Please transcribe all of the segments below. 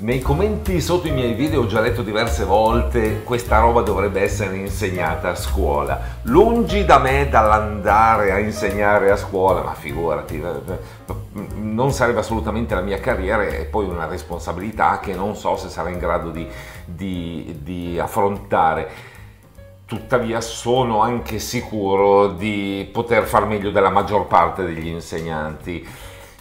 Nei commenti sotto i miei video ho già detto diverse volte: questa roba dovrebbe essere insegnata a scuola. Lungi da me dall'andare a insegnare a scuola, ma figurati, non sarebbe assolutamente la mia carriera e poi una responsabilità che non so se sarò in grado di affrontare. Tuttavia sono anche sicuro di poter far meglio della maggior parte degli insegnanti.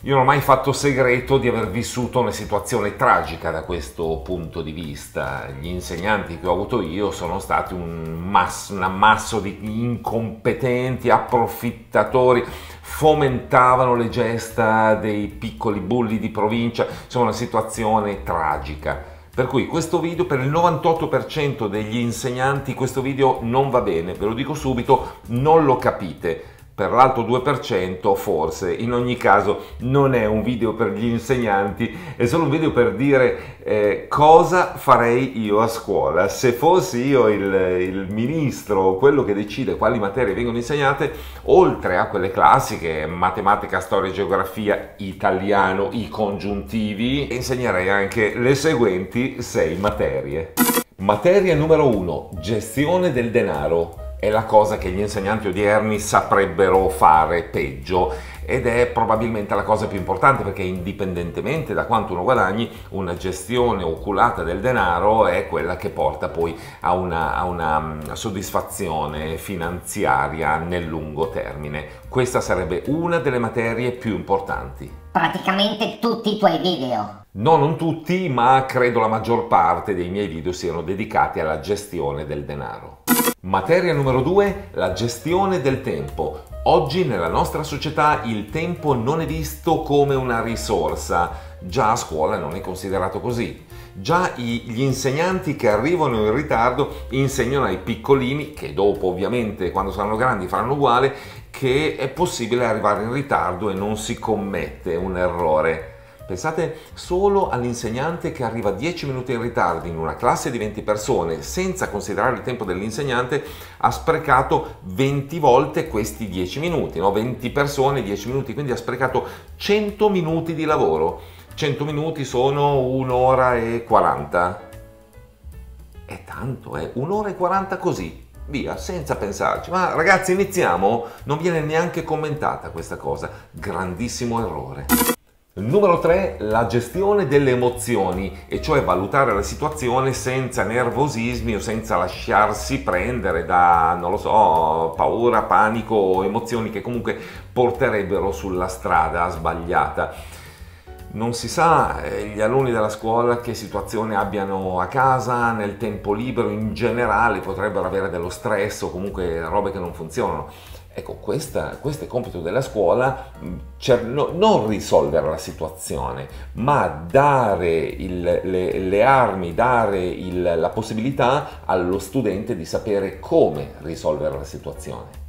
Io non ho mai fatto segreto di aver vissuto una situazione tragica da questo punto di vista. Gli insegnanti che ho avuto io sono stati un ammasso di incompetenti, approfittatori, fomentavano le gesta dei piccoli bulli di provincia, insomma una situazione tragica. Per cui questo video, per il 98% degli insegnanti, questo video non va bene, ve lo dico subito, non lo capite. Per l'altro 2% forse, in ogni caso non è un video per gli insegnanti, è solo un video per dire cosa farei io a scuola. Se fossi io il ministro, quello che decide quali materie vengono insegnate, oltre a quelle classiche, matematica, storia, geografia, italiano, i congiuntivi, insegnerei anche le seguenti 6 materie. Materia numero 1, gestione del denaro. È la cosa che gli insegnanti odierni saprebbero fare peggio ed è probabilmente la cosa più importante, perché indipendentemente da quanto uno guadagni, una gestione oculata del denaro è quella che porta poi a una soddisfazione finanziaria nel lungo termine. Questa sarebbe una delle materie più importanti. Praticamente tutti i tuoi video. No, non tutti, ma credo la maggior parte dei miei video siano dedicati alla gestione del denaro. Materia numero 2, la gestione del tempo. Oggi nella nostra società il tempo non è visto come una risorsa, già a scuola non è considerato così. Già gli insegnanti che arrivano in ritardo insegnano ai piccolini, che dopo ovviamente quando saranno grandi faranno uguale, che è possibile arrivare in ritardo e non si commette un errore. Pensate solo all'insegnante che arriva 10 minuti in ritardo in una classe di 20 persone, senza considerare il tempo dell'insegnante, ha sprecato 20 volte questi 10 minuti, no? 20 persone, 10 minuti, quindi ha sprecato 100 minuti di lavoro. 100 minuti sono 1 ora e 40. È tanto, è 1 ora e 40 così. Via, senza pensarci. Ma ragazzi, iniziamo? Non viene neanche commentata questa cosa. Grandissimo errore. Numero 3, la gestione delle emozioni, e cioè valutare la situazione senza nervosismi o senza lasciarsi prendere da, non lo so, paura, panico o emozioni che comunque porterebbero sulla strada sbagliata. Non si sa gli alunni della scuola che situazione abbiano a casa, nel tempo libero in generale potrebbero avere dello stress o comunque robe che non funzionano. Ecco, questo è il compito della scuola, non risolvere la situazione, ma dare le armi, dare la possibilità allo studente di sapere come risolvere la situazione.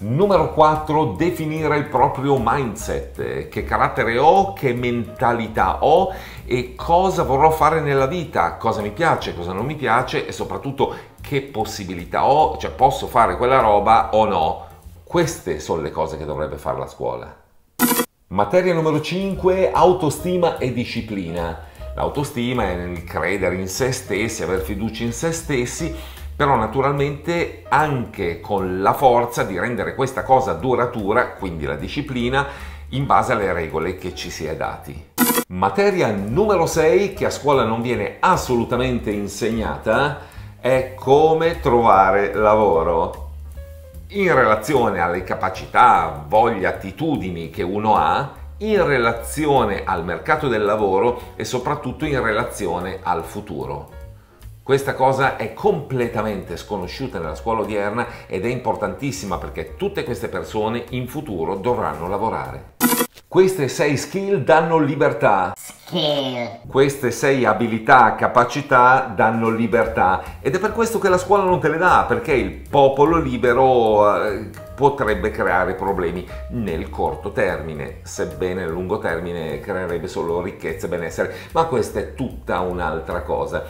Numero 4, definire il proprio mindset. Che carattere ho, che mentalità ho e cosa vorrò fare nella vita, cosa mi piace, cosa non mi piace e soprattutto che possibilità ho, cioè posso fare quella roba o no. Queste sono le cose che dovrebbe fare la scuola. Materia numero 5, autostima e disciplina. L'autostima è il credere in se stessi, aver fiducia in se stessi, però naturalmente anche con la forza di rendere questa cosa duratura, quindi la disciplina, in base alle regole che ci si è dati. Materia numero 6, che a scuola non viene assolutamente insegnata, è come trovare lavoro. In relazione alle capacità, voglie, attitudini che uno ha, in relazione al mercato del lavoro e soprattutto in relazione al futuro. Questa cosa è completamente sconosciuta nella scuola odierna ed è importantissima, perché tutte queste persone in futuro dovranno lavorare. Queste 6 skill danno libertà. Queste 6 abilità, capacità danno libertà ed è per questo che la scuola non te le dà, perché il popolo libero potrebbe creare problemi nel corto termine, sebbene nel lungo termine creerebbe solo ricchezza e benessere, ma questa è tutta un'altra cosa.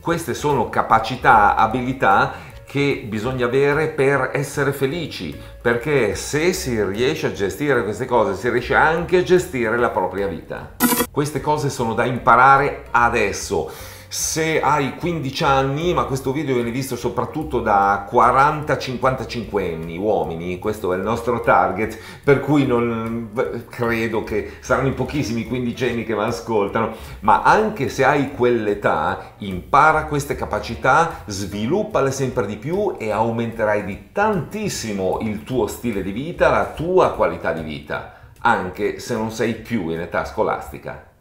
Queste sono capacità, abilità che bisogna avere per essere felici, perché se si riesce a gestire queste cose si riesce anche a gestire la propria vita. Queste cose sono da imparare adesso. Se hai 15 anni, ma questo video viene visto soprattutto da 40-55 anni, uomini, questo è il nostro target, per cui non credo che saranno in pochissimi i quindicenni che mi ascoltano, ma anche se hai quell'età, impara queste capacità, sviluppale sempre di più e aumenterai di tantissimo il tuo stile di vita, la tua qualità di vita, anche se non sei più in età scolastica.